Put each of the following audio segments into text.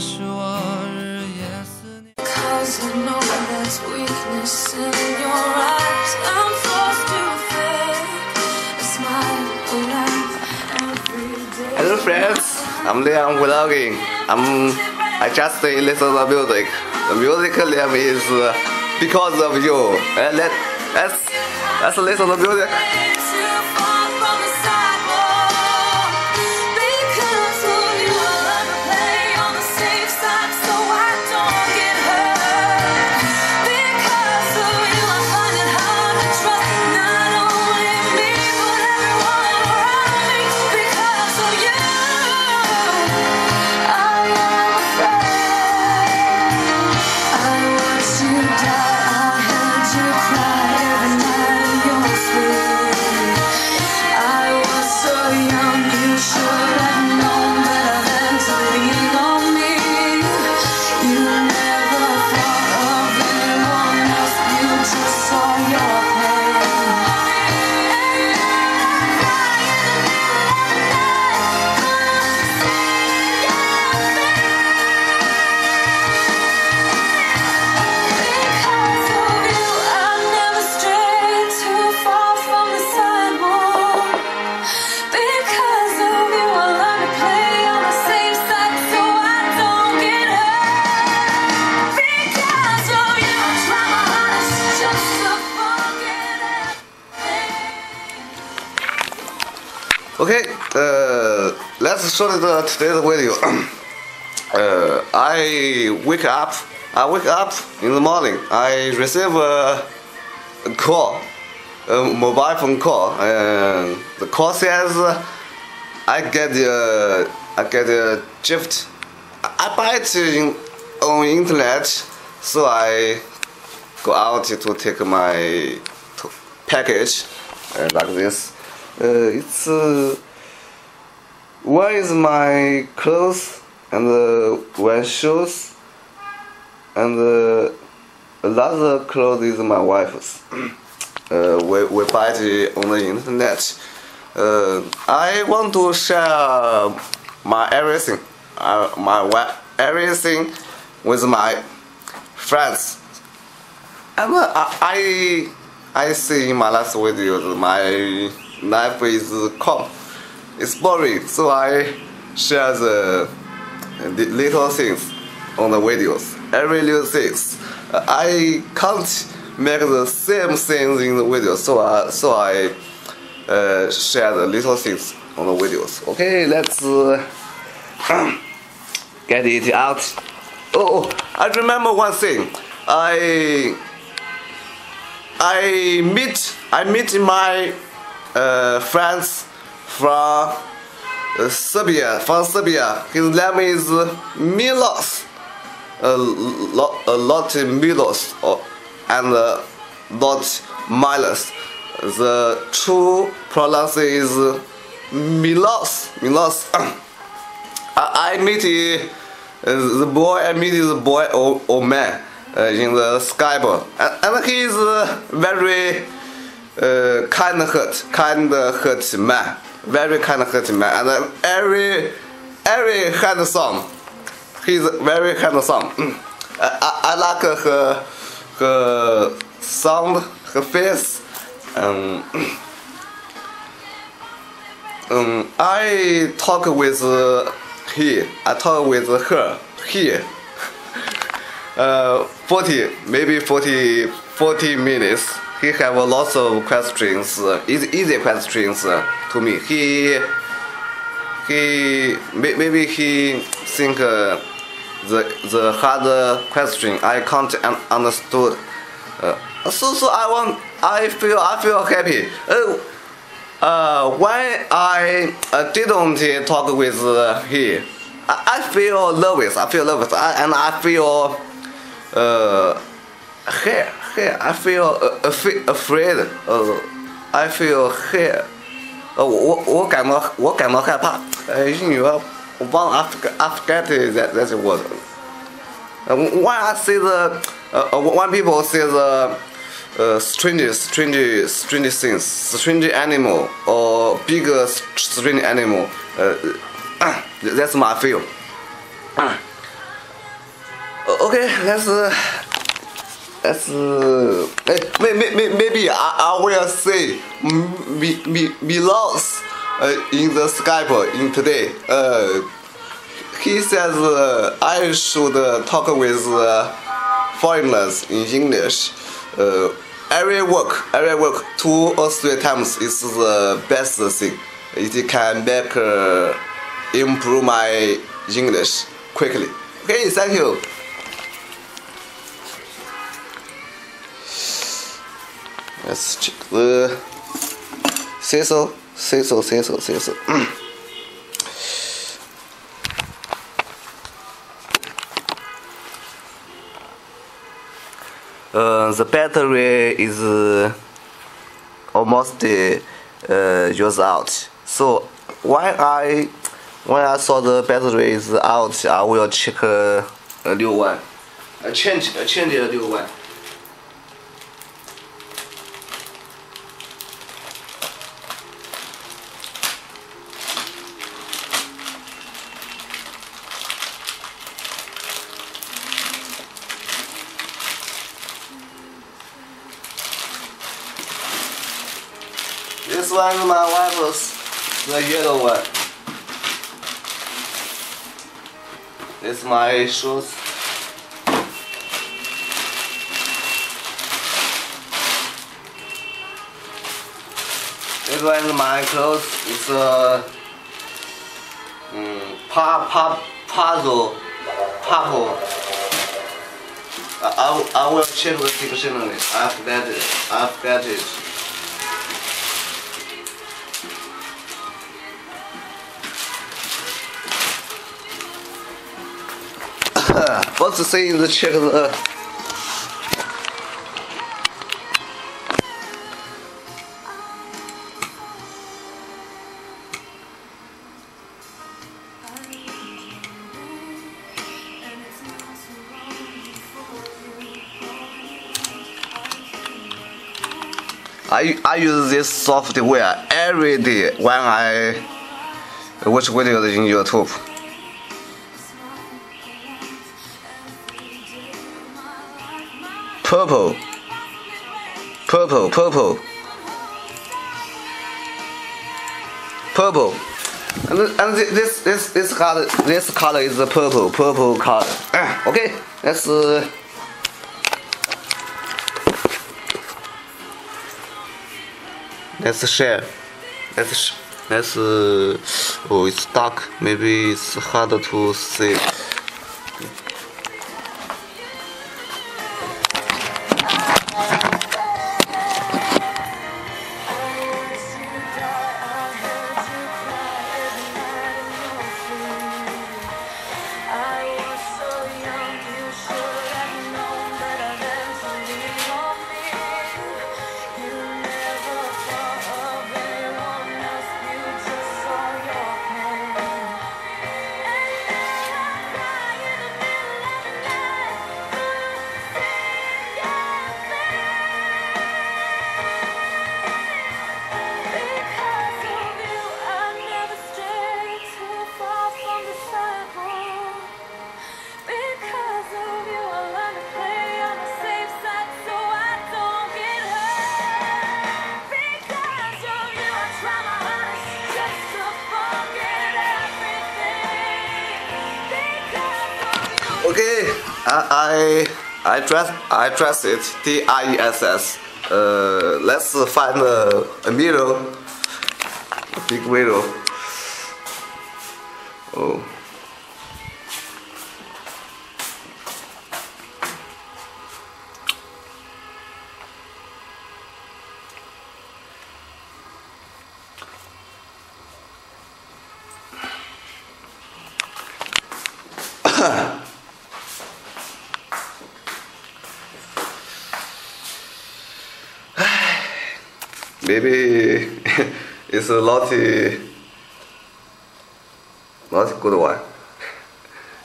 'Cause I know there's weakness in your eyes. I'm forced to fake a smile every day. Hello friends, I'm Liam vlogging. I just listen to music. The music Liam is because of you. Let's listen to music. Okay, let's start today's video. I wake up in the morning. I receive a call, a mobile phone call. The call says I get a gift. I buy it on internet, so I go out to take my package like this. It's one is my clothes and one shoes and another clothes is my wife's. We buy it on the internet. I want to share my everything, everything with my friends. And I see in my last video my life is calm, it's boring, so I share the little things on the videos, every little things. I can't make the same things in the video, so I share the little things on the videos. Okay, let's get it out. Oh, I remember one thing. I meet my friends from Serbia. His name is Miloš. A lot Miloš, and not Miloš. The true pronunciation is Miloš. Miloš. I meet the boy or man in the Skype, and he is very kind-hearted man, very kind-hearted man, and very handsome. He's very handsome. I like her sound, her face. I talk with he. I talk with her. He. 40 minutes. He have lots of questions, easy questions to me. Maybe he think the harder question I can't understood. So I feel happy. When I didn't talk with he, I feel nervous. I feel I feel afraid. I feel here. 我感到害怕。英语我忘了 I forget that word. When people say the strange things, strange animal or bigger strange animal, that's my feel. Okay, that's maybe I will say Miloš in the Skype in today. He says I should talk with foreigners in English. Every work 2 or 3 times is the best thing. It can make improve my English quickly. Okay, thank you. Let's check the sizzle. The battery is almost used out. So when I saw the battery is out, I will check a new one. I change a new one. This one is my wife's, the yellow one. It's my shoes. This one is my clothes. It's a purple. I will check the dictionary. I forgot it. What to say in the check the I use this software every day when I watch videos in YouTube. Purple. And this color is the purple color. Okay, let's. Let's share. Oh, it's dark. Maybe it's harder to see. Okay, I dress it. D-I-E-S-S. Let's find a mirror, a big mirror. Oh. Maybe it's a not good one.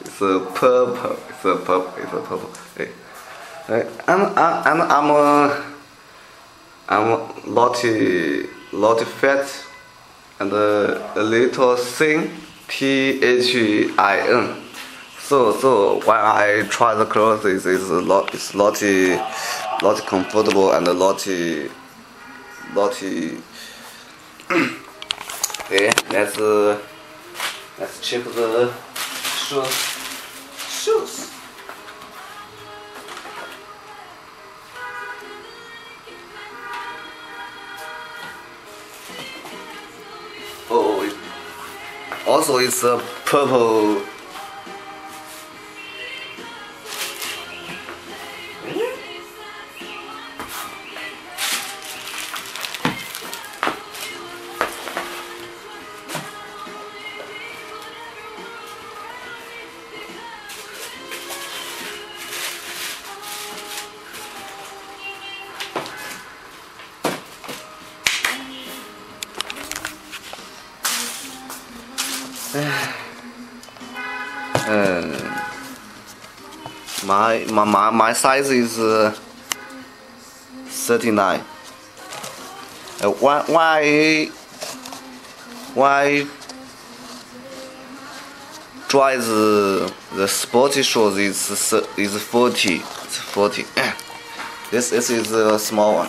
It's a purple. It's a purple. Hey. I'm lot fat and a little thin. Thin. So when I try the clothes, it's lot comfortable and lot. Okay, let's check the shoes. Also, it's a purple. My size is 39. Why try the sporty shoes is 40. It's 40. This is a small one.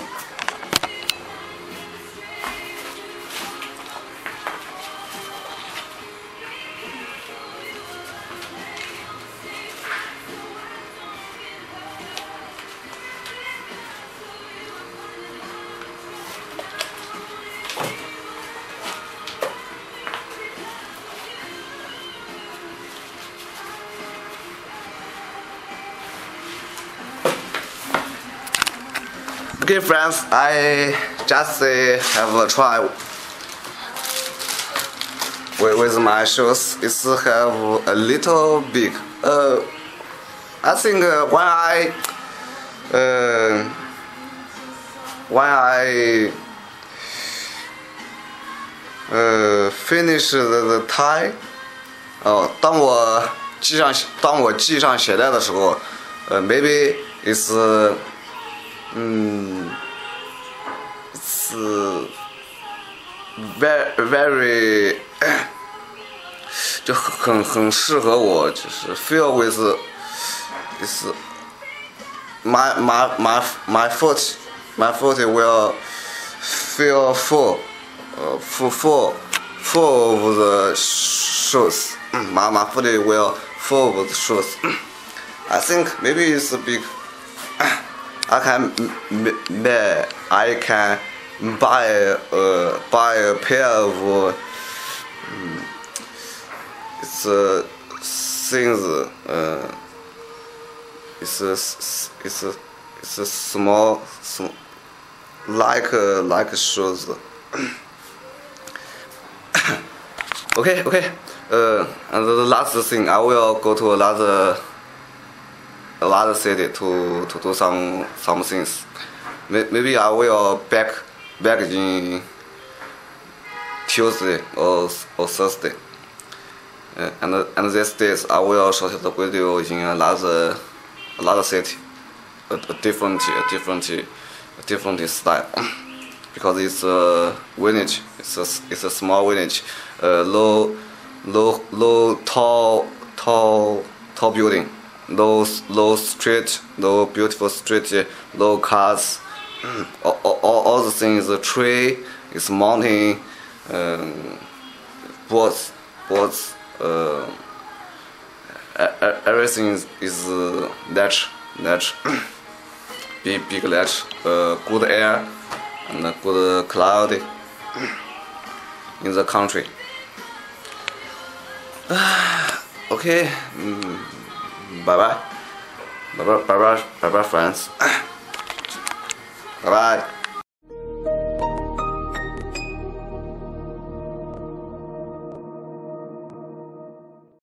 Okay, friends, I just have a try with my shoes. It's have a little big. I think when I finish the tie, 当我系上鞋带的时候，maybe it's it's very 就很适合我，就是 feel with is my foot will feel full of the shoes. My foot will full of the shoes. I think maybe it's a big. I can buy a pair of it's things. It's a small like shoes. Okay. And the last thing, I will go to another city to do some things. Maybe I will back in Tuesday or Thursday. And these days I will shoot the video in another city, a different style, because it's a village. It's a small village, low tall building. No street, no beautiful street, no cars, all the things. The tree, it's mountain, boats, everything is big ledge, good air and good cloud in the country. Okay. Bye bye friends. Bye bye.